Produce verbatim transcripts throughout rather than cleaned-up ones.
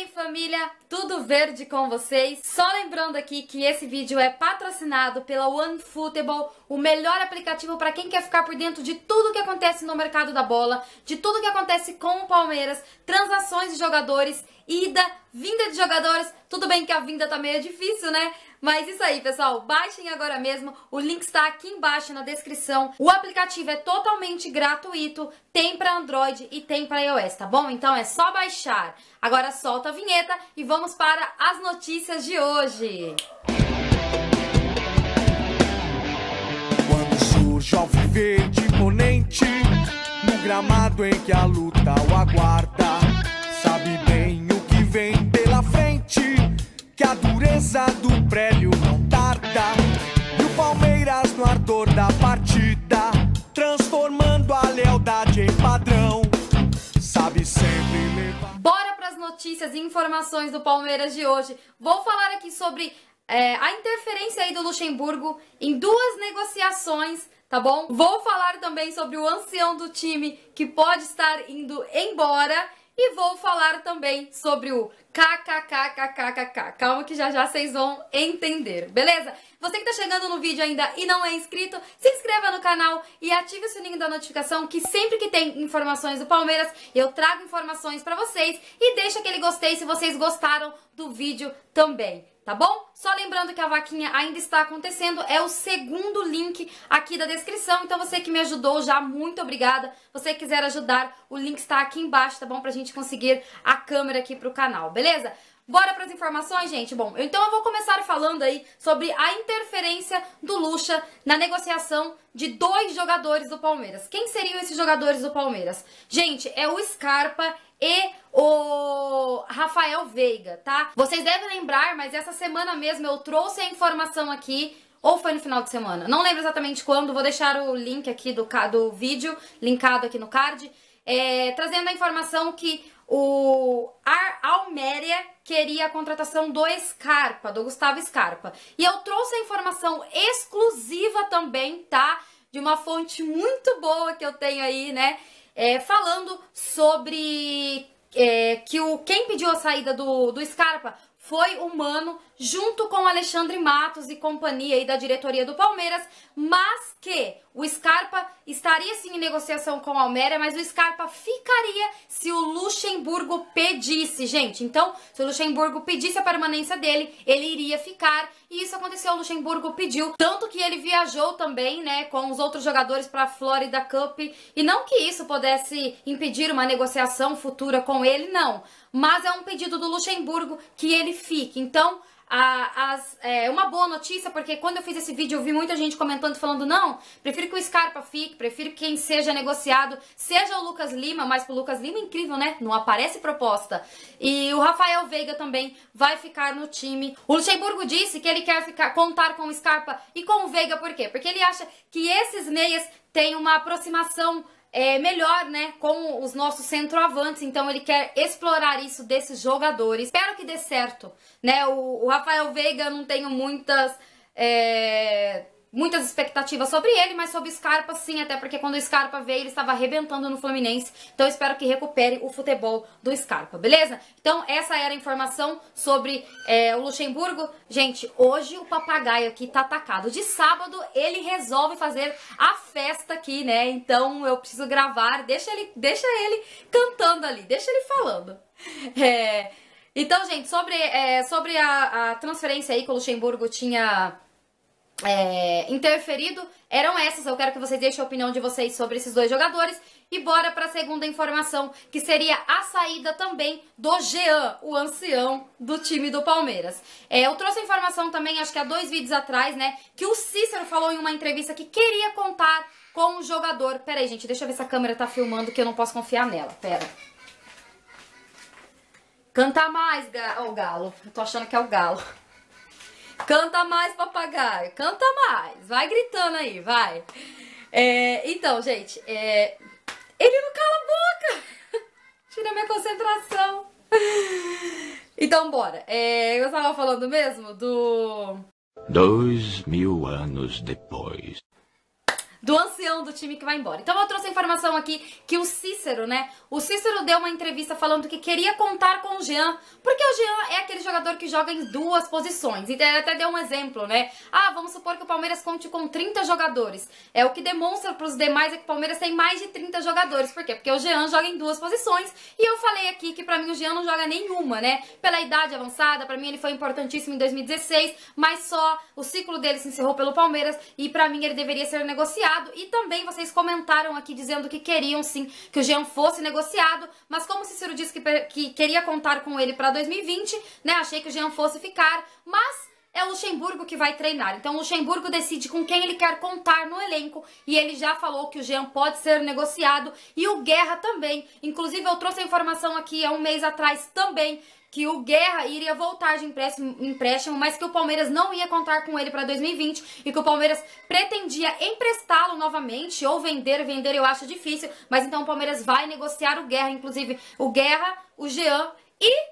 aí, família, tudo verde com vocês? Só lembrando aqui que esse vídeo é patrocinado pela OneFootball, o melhor aplicativo para quem quer ficar por dentro de tudo que acontece no mercado da bola, de tudo que acontece com o Palmeiras, transações de jogadores, ida, vinda de jogadores. Tudo bem que a vinda tá meio difícil, né? Mas isso aí, pessoal, baixem agora mesmo, o link está aqui embaixo na descrição. O aplicativo é totalmente gratuito, tem para Android e tem para iOS, tá bom? Então é só baixar. Agora solta a vinheta e vamos para as notícias de hoje. Quando surge ao viver de imponente, no gramado em que a luta o aguarda, sabe bem o que vem pela frente, que a dureza do prélio não tarda, e o Palmeiras no ardor da partida, transformando a lealdade em padrão, sabe sempre levar... Bora pras notícias e informações do Palmeiras de hoje. Vou falar aqui sobre é, a interferência aí do Luxemburgo em duas negociações, tá bom? Vou falar também sobre o ancião do time que pode estar indo embora. E vou falar também sobre o kkkkkk. Calma que já já vocês vão entender, beleza? Você que tá chegando no vídeo ainda e não é inscrito, se inscreva no canal e ative o sininho da notificação, que sempre que tem informações do Palmeiras, eu trago informações pra vocês. E deixa aquele gostei se vocês gostaram do vídeo também, tá bom? Só lembrando que a vaquinha ainda está acontecendo, é o segundo link aqui da descrição, então você que me ajudou já, muito obrigada. Você que quiser ajudar, o link está aqui embaixo, tá bom? Pra gente conseguir a câmera aqui pro canal, beleza? Bora pras informações, gente? Bom, então eu vou começar falando aí sobre a interferência do Luxa na negociação de dois jogadores do Palmeiras. Quem seriam esses jogadores do Palmeiras? Gente, é o Scarpa e o Rafael Veiga, tá? Vocês devem lembrar, mas essa semana mesmo eu trouxe a informação aqui, ou foi no final de semana, não lembro exatamente quando, vou deixar o link aqui do, do vídeo, linkado aqui no card, é, trazendo a informação que o Al-Merya queria a contratação do Scarpa, do Gustavo Scarpa. E eu trouxe a informação exclusiva também, tá? De uma fonte muito boa que eu tenho aí, né? É, falando sobre é, que o, quem pediu a saída do, do Scarpa foi o Mano, junto com Alexandre Matos e companhia aí da diretoria do Palmeiras, mas que o Scarpa estaria sim em negociação com o Al-Merya, mas o Scarpa ficaria se o Luxemburgo pedisse, gente. Então, se o Luxemburgo pedisse a permanência dele, ele iria ficar, e isso aconteceu, o Luxemburgo pediu, tanto que ele viajou também, né, com os outros jogadores para a Florida Cup, e não que isso pudesse impedir uma negociação futura com ele, não, mas é um pedido do Luxemburgo que ele fique. Então, a, as, é uma boa notícia, porque quando eu fiz esse vídeo eu vi muita gente comentando, falando, não, prefiro que o Scarpa fique, prefiro que quem seja negociado seja o Lucas Lima, mas pro Lucas Lima, incrível, né? Não aparece proposta. E o Rafael Veiga também vai ficar no time. O Luxemburgo disse que ele quer ficar, contar com o Scarpa e com o Veiga, por quê? Porque ele acha que esses meias têm uma aproximação É melhor, né, com os nossos centroavantes, então ele quer explorar isso desses jogadores. Espero que dê certo, né? O, o Rafael Veiga, eu não tenho muitas é, muitas expectativas sobre ele, mas sobre o Scarpa sim, até porque quando o Scarpa veio ele estava arrebentando no Fluminense, então eu espero que recupere o futebol do Scarpa, beleza? Então essa era a informação sobre é, o Luxemburgo. Gente, hoje o papagaio aqui tá atacado. De sábado ele resolve fazer a festa aqui, né? Então eu preciso gravar, deixa ele, deixa ele cantando ali, deixa ele falando. É... Então, gente, sobre, é, sobre a, a transferência aí que o Luxemburgo tinha é, interferido, eram essas. Eu quero que vocês deixem a opinião de vocês sobre esses dois jogadores. E bora para a segunda informação, que seria a saída também do Jean, o ancião do time do Palmeiras. É, eu trouxe a informação também, acho que há dois vídeos atrás, né, que o Cícero falou em uma entrevista que queria contar com o jogador. Pera aí, gente, deixa eu ver se a câmera tá filmando, que eu não posso confiar nela. Pera. Canta mais, ga... oh, galo. Eu tô achando que é o galo. Canta mais, papagaio. Canta mais. Vai gritando aí, vai. É, então, gente, é... ele não cala a boca! Tira minha concentração. Então, bora. É, eu estava falando mesmo do... Dois mil anos depois. do ancião do time que vai embora. Então eu trouxe a informação aqui que o Cícero, né? O Cícero deu uma entrevista falando que queria contar com o Jean, porque o Jean é aquele jogador que joga em duas posições. Então ele até deu um exemplo, né? Ah, vamos supor que o Palmeiras conte com trinta jogadores. É o que demonstra para os demais é que o Palmeiras tem mais de trinta jogadores. Por quê? Porque o Jean joga em duas posições e eu falei aqui que para mim o Jean não joga nenhuma, né? Pela idade avançada, para mim ele foi importantíssimo em dois mil e dezesseis, mas só o ciclo dele se encerrou pelo Palmeiras e para mim ele deveria ser negociado. E também vocês comentaram aqui dizendo que queriam sim que o Jean fosse negociado, mas como o Cícero disse que, que queria contar com ele para dois mil e vinte, né? Achei que o Jean fosse ficar, mas é o Luxemburgo que vai treinar, então o Luxemburgo decide com quem ele quer contar no elenco e ele já falou que o Jean pode ser negociado e o Guerra também. Inclusive eu trouxe a informação aqui há um mês atrás também que o Guerra iria voltar de empréstimo, empréstimo, mas que o Palmeiras não ia contar com ele para dois mil e vinte e que o Palmeiras pretendia emprestá-lo novamente ou vender, vender eu acho difícil, mas então o Palmeiras vai negociar o Guerra, inclusive o Guerra, o Jean e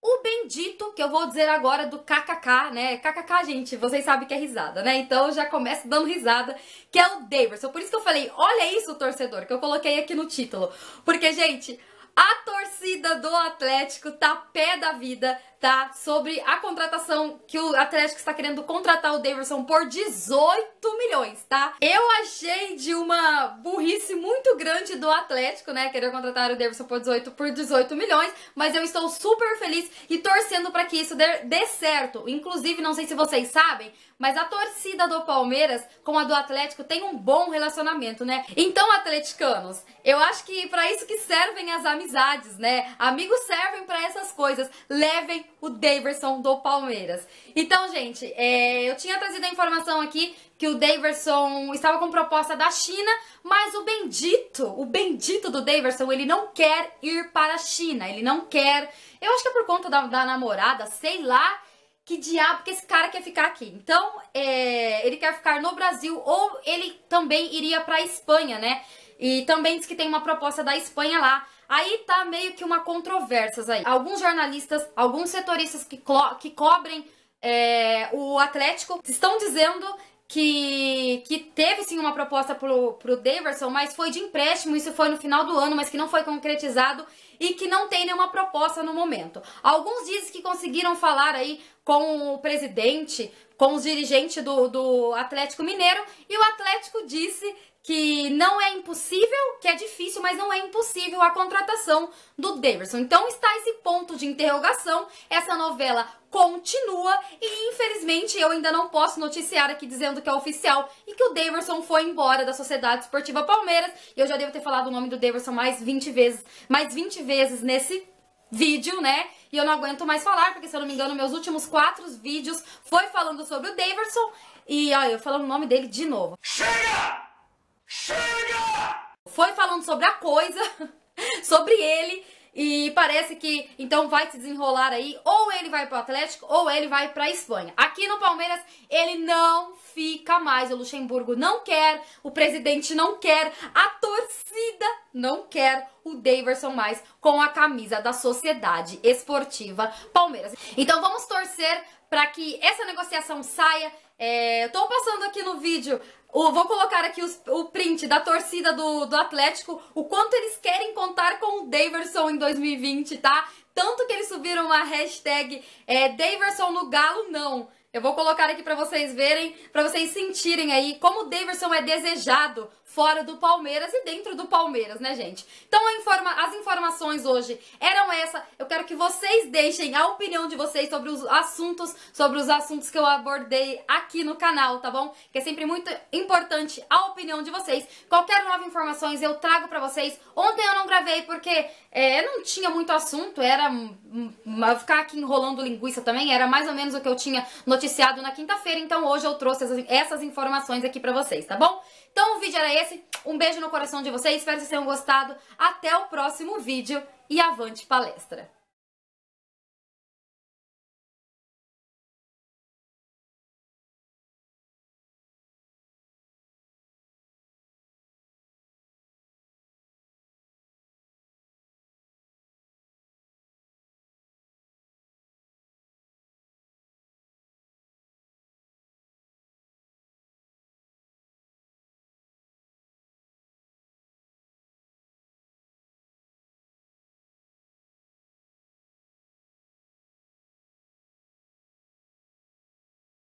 o bendito, que eu vou dizer agora, do K K K, né? K K K, gente, vocês sabem que é risada, né? Então eu já começo dando risada, que é o Deyverson. Por isso que eu falei, olha isso, torcedor, que eu coloquei aqui no título. Porque, gente, a torcida do Atlético tá pé da vida, tá? Sobre a contratação que o Atlético está querendo contratar o Deyverson por dezoito milhões, tá? Eu achei de uma burrice muito grande do Atlético, né? Querer contratar o Deyverson por dezoito milhões, mas eu estou super feliz e torcendo para que isso dê, dê certo. Inclusive, não sei se vocês sabem, mas a torcida do Palmeiras com a do Atlético tem um bom relacionamento, né? Então, atleticanos, eu acho que para isso que servem as amizades. Amizades, né? Amigos servem para essas coisas. Levem o Deyverson do Palmeiras. Então, gente, é... eu tinha trazido a informação aqui que o Deyverson estava com proposta da China, mas o bendito, o bendito do Deyverson, ele não quer ir para a China. Ele não quer... Eu acho que é por conta da, da namorada, sei lá. Que diabo que esse cara quer ficar aqui? Então, é... ele quer ficar no Brasil ou ele também iria para a Espanha, né? E também diz que tem uma proposta da Espanha lá. Aí tá meio que uma controvérsia aí. Alguns jornalistas, alguns setoristas que, que cobrem é, o Atlético estão dizendo que, que teve sim uma proposta pro, pro Deyverson, mas foi de empréstimo, isso foi no final do ano, mas que não foi concretizado e que não tem nenhuma proposta no momento. Alguns dizem que conseguiram falar aí com o presidente, com os dirigentes do, do Atlético Mineiro e o Atlético disse que não é impossível, que é difícil, mas não é impossível a contratação do Deyverson. Então está esse ponto de interrogação, essa novela continua e infelizmente eu ainda não posso noticiar aqui dizendo que é oficial e que o Deyverson foi embora da Sociedade Esportiva Palmeiras. Eu já devo ter falado o nome do Deyverson mais vinte vezes, mais vinte vezes nesse vídeo, né? E eu não aguento mais falar, porque se eu não me engano, meus últimos quatro vídeos foi falando sobre o Deyverson e olha, eu falando o nome dele de novo. Chega! Chega! Foi falando sobre a coisa, sobre ele, e parece que então vai se desenrolar aí, ou ele vai pro Atlético, ou ele vai pra Espanha. Aqui no Palmeiras, ele não fica mais, o Luxemburgo não quer, o presidente não quer, a torcida não quer o Deyverson mais com a camisa da Sociedade Esportiva Palmeiras. Então vamos torcer para que essa negociação saia. É, eu tô passando aqui no vídeo, eu vou colocar aqui os, o print da torcida do, do Atlético, o quanto eles querem contar com o Deyverson em dois mil e vinte, tá? Tanto que eles subiram uma hashtag é, Deyverson no Galo não. Eu vou colocar aqui pra vocês verem, pra vocês sentirem aí como o Deyverson é desejado fora do Palmeiras e dentro do Palmeiras, né, gente? Então a informa as informações hoje eram essa. Eu quero que vocês deixem a opinião de vocês sobre os assuntos, sobre os assuntos que eu abordei aqui no canal, tá bom? Que é sempre muito importante a opinião de vocês. Qualquer nova informações eu trago pra vocês. Ontem eu não gravei porque é, não tinha muito assunto, era ficar aqui enrolando linguiça também, era mais ou menos o que eu tinha no noticiado na quinta-feira, então hoje eu trouxe essas informações aqui pra vocês, tá bom? Então o vídeo era esse, um beijo no coração de vocês, espero que vocês tenham gostado, até o próximo vídeo e avante palestra!